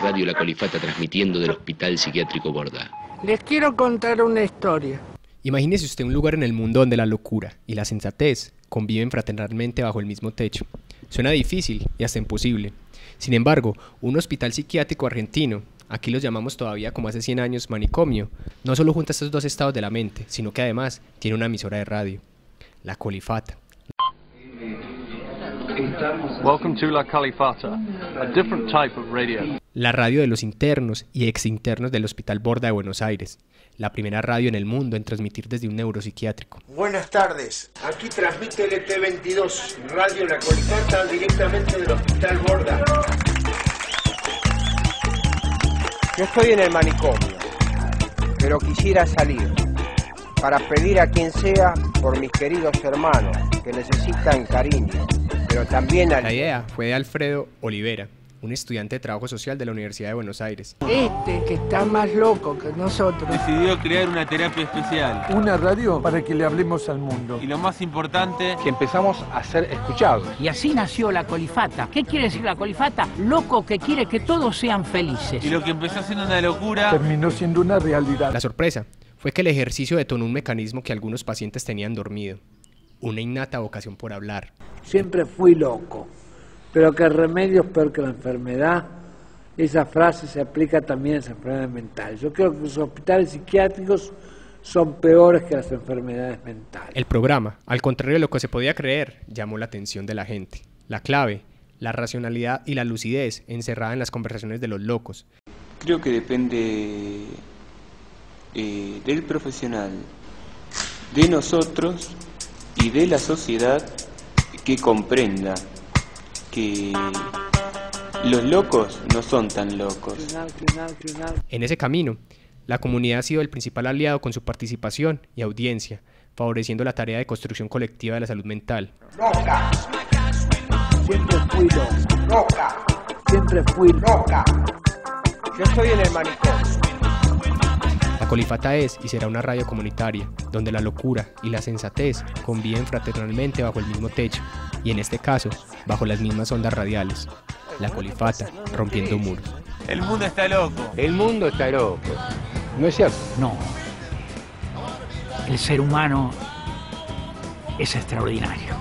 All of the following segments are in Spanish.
Radio La Colifata transmitiendo del Hospital Psiquiátrico Borda. Les quiero contar una historia. Imagínese usted un lugar en el mundo donde la locura y la sensatez conviven fraternalmente bajo el mismo techo. Suena difícil y hasta imposible. Sin embargo, un hospital psiquiátrico argentino, aquí los llamamos todavía como hace 100 años manicomio, no solo junta estos dos estados de la mente, sino que además tiene una emisora de radio, La Colifata. Welcome to La Colifata, a different type of radio. La radio de los internos y exinternos del Hospital Borda de Buenos Aires, la primera radio en el mundo en transmitir desde un neuropsiquiátrico. Buenas tardes, aquí transmite LT22, Radio La Colifata directamente del Hospital Borda. Yo estoy en el manicomio, pero quisiera salir para pedir a quien sea por mis queridos hermanos que necesitan cariño, pero también a... La idea fue de Alfredo Olivera, un estudiante de trabajo social de la Universidad de Buenos Aires. Este que está más loco que nosotros decidió crear una terapia especial, una radio para que le hablemos al mundo, y lo más importante, que empezamos a ser escuchados. Y así nació La Colifata. ¿Qué quiere decir La Colifata? Loco que quiere que todos sean felices. Y lo que empezó siendo una locura terminó siendo una realidad. La sorpresa fue que el ejercicio detonó un mecanismo que algunos pacientes tenían dormido: una innata vocación por hablar. Siempre fui loco, pero que el remedio es peor que la enfermedad. Esa frase se aplica también a las enfermedades mentales. Yo creo que los hospitales psiquiátricos son peores que las enfermedades mentales. El programa, al contrario de lo que se podía creer, llamó la atención de la gente. La clave, la racionalidad y la lucidez encerrada en las conversaciones de los locos. Creo que depende del profesional, de nosotros y de la sociedad, que comprenda que los locos no son tan locos. En ese camino, la comunidad ha sido el principal aliado con su participación y audiencia, favoreciendo la tarea de construcción colectiva de la salud mental. Loca. Siempre fui loca. Siempre fui loca. Yo estoy en el manicomio. La Colifata es y será una radio comunitaria, donde la locura y la sensatez conviven fraternalmente bajo el mismo techo, y en este caso, bajo las mismas ondas radiales. La Colifata, rompiendo muros. El mundo está loco. El mundo está loco. ¿No es cierto? No. El ser humano es extraordinario.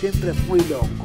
Siempre fui loco.